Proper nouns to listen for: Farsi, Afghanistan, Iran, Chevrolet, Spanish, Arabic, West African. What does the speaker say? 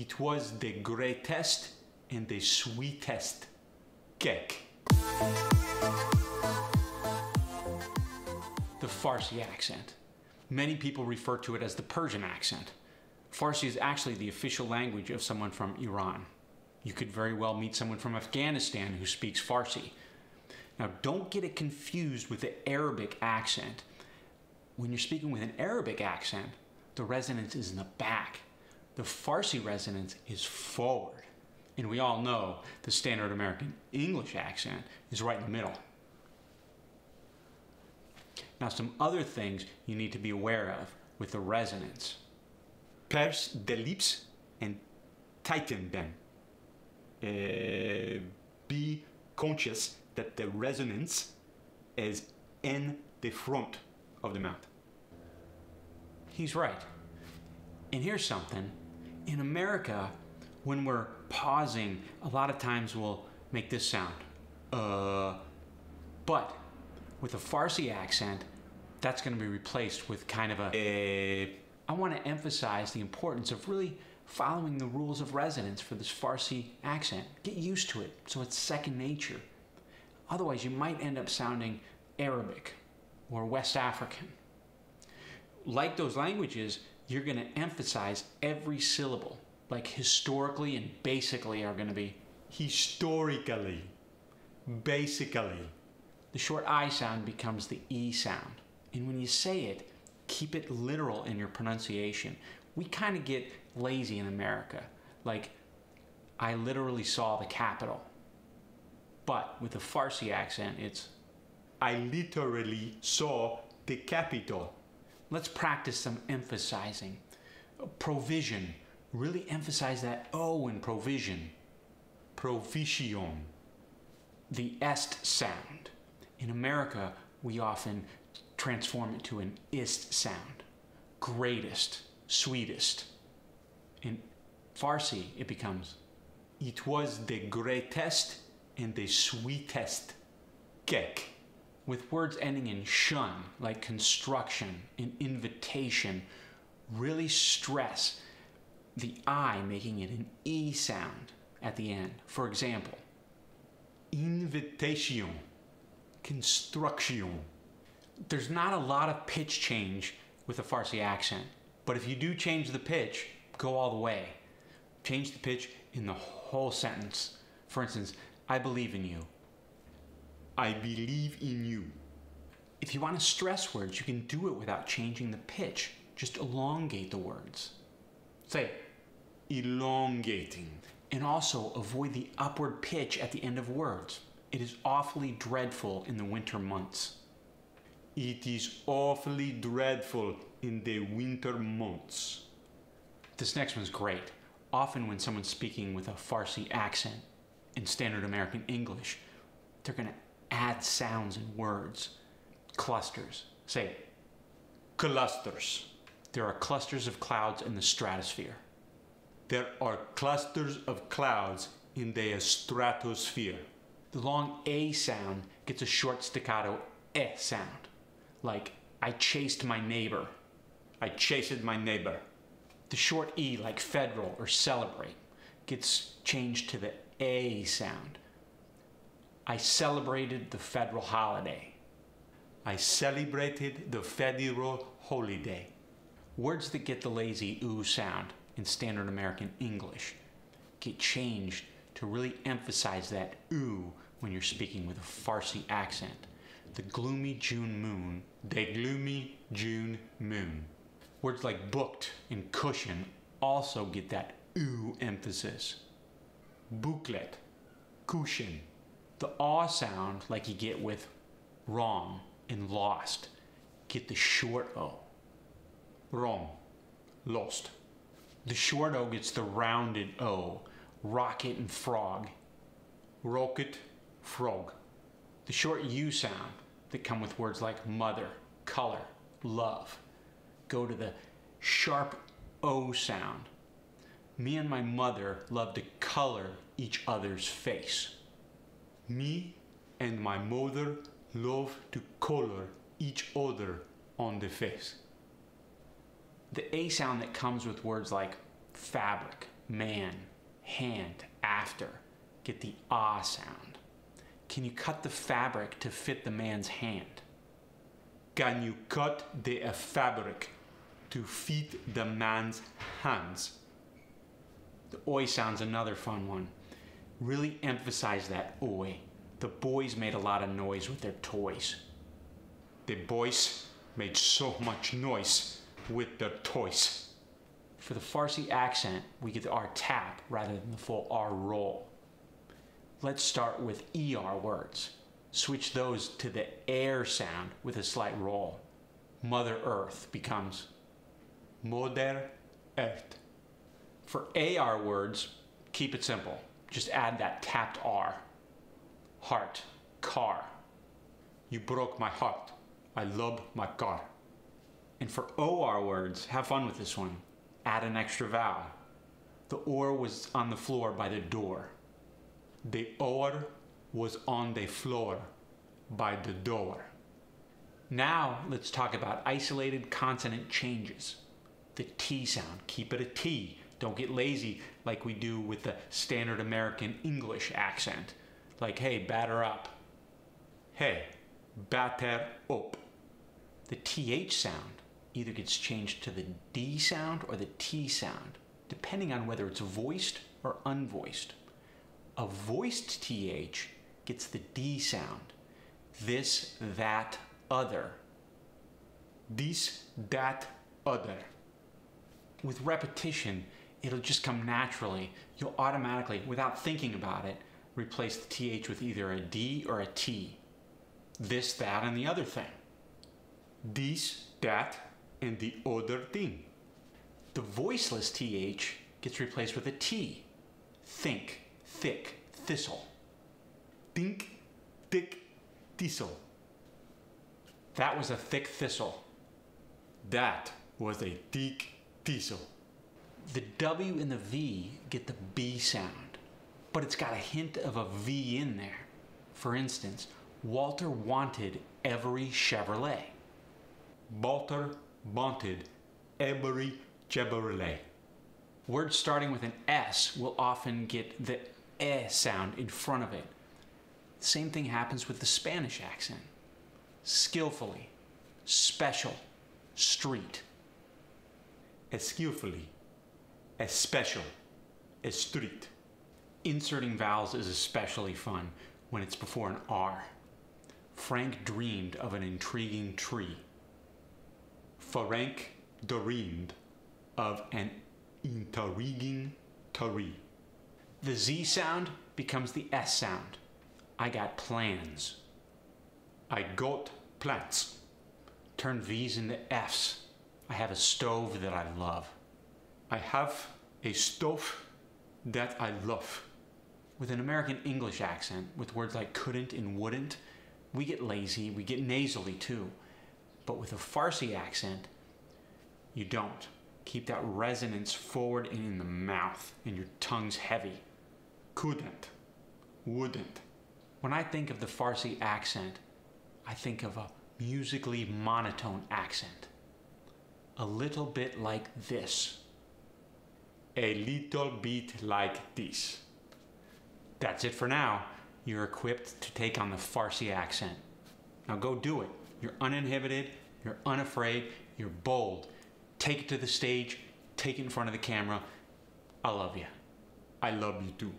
It was the greatest and the sweetest cake. The Farsi accent. Many people refer to it as the Persian accent. Farsi is actually the official language of someone from Iran. You could very well meet someone from Afghanistan who speaks Farsi. Now, don't get it confused with the Arabic accent. When you're speaking with an Arabic accent, the resonance is in the back. The Farsi resonance is forward. And we all know the standard American English accent is right in the middle. Now, some other things you need to be aware of with the resonance. Purse the lips and tighten them. Be conscious that the resonance is in the front of the mouth. He's right. And here's something. In America, when we're pausing, a lot of times we'll make this sound. But with a Farsi accent, that's going to be replaced with kind of a. I want to emphasize the importance of really following the rules of resonance for this Farsi accent. Get used to it so it's second nature. Otherwise, you might end up sounding Arabic or West African. Like those languages, you're going to emphasize every syllable. Like historically and basically are going to be historically, basically. The short I sound becomes the E sound. And when you say it, keep it literal in your pronunciation. We kind of get lazy in America. Like, I literally saw the Capitol. But with a Farsi accent, it's, I literally saw the Capitol. Let's practice some emphasizing. Provision. Really emphasize that O in provision. Provision. The est sound. In America, we often transform it to an ist sound. Greatest, sweetest. In Farsi, it becomes, it was the greatest and the sweetest cake. With words ending in shun, like construction and invitation, really stress the I, making it an E sound at the end. For example, invitation, construction. There's not a lot of pitch change with a Farsi accent, but if you do change the pitch, go all the way. Change the pitch in the whole sentence. For instance, I believe in you. I believe in you. If you want to stress words, you can do it without changing the pitch. Just elongate the words. Say, elongating. And also avoid the upward pitch at the end of words. It is awfully dreadful in the winter months. It is awfully dreadful in the winter months. This next one's great. Often when someone's speaking with a Farsi accent in standard American English, they're going to add sounds and words. Clusters. Say, clusters. There are clusters of clouds in the stratosphere. There are clusters of clouds in the stratosphere. The long A sound gets a short staccato E sound. Like, I chased my neighbor. I chased my neighbor. The short E, like federal or celebrate, gets changed to the A sound. I celebrated the federal holiday. I celebrated the federal holiday. Words that get the lazy oo sound in standard American English get changed to really emphasize that oo when you're speaking with a Farsi accent. The gloomy June moon. The gloomy June moon. Words like booked and cushion also get that oo emphasis. Booklet. Cushion. The aw sound, like you get with wrong and lost, get the short O. Wrong, lost. The short O gets the rounded O. Rocket and frog. Rocket, frog. The short U sound that come with words like mother, color, love, go to the sharp O sound. Me and my mother love to color each other's face. Me and my mother love to color each other on the face. The A sound that comes with words like fabric, man, hand, after. Get the ah sound. Can you cut the fabric to fit the man's hand? Can you cut the fabric to fit the man's hands? The oi sound's another fun one. Really emphasize that oi. The boys made a lot of noise with their toys. The boys made so much noise with their toys. For the Farsi accent, we get the R tap rather than the full R roll. Let's start with ER words. Switch those to the air sound with a slight roll. Mother Earth becomes Mother Earth. For AR words, keep it simple. Just add that tapped R. Heart, car. You broke my heart. I love my car. And for OR words, have fun with this one. Add an extra vowel. The OR was on the floor by the door. The OR was on the floor by the door. Now let's talk about isolated consonant changes. The T sound, keep it a T. Don't get lazy like we do with the standard American English accent. Like, hey, batter up. Hey, batter up. The TH sound either gets changed to the D sound or the T sound, depending on whether it's voiced or unvoiced. A voiced TH gets the D sound. This, that, other. This, that, other. With repetition, it'll just come naturally. You'll automatically, without thinking about it, replace the TH with either a D or a T. This, that, and the other thing. This, that, and the other thing. The voiceless TH gets replaced with a T. Think, thick, thistle. Think, thick, thistle. That was a thick thistle. That was a thick thistle. The W and the V get the B sound, but it's got a hint of a V in there. For instance, Walter wanted every Chevrolet. Walter wanted every Chevrolet. Words starting with an S will often get the E sound in front of it. Same thing happens with the Spanish accent. Skillfully, special, street. Skillfully, special, street. Inserting vowels is especially fun when it's before an R. Frank dreamed of an intriguing tree. Frank dreamed of an intriguing tree. The Z sound becomes the S sound. I got plans. I got plants. Turn V's into F's. I have a stove that I love. I have a stove that I love. With an American English accent, with words like couldn't and wouldn't, we get lazy, we get nasally too. But with a Farsi accent, you don't. Keep that resonance forward and in the mouth, and your tongue's heavy. Couldn't, wouldn't. When I think of the Farsi accent, I think of a musically monotone accent. A little bit like this. A little bit like this. That's it for now. You're equipped to take on the Farsi accent. Now go do it. You're uninhibited, you're unafraid, you're bold. Take it to the stage, take it in front of the camera. I love you. I love you too.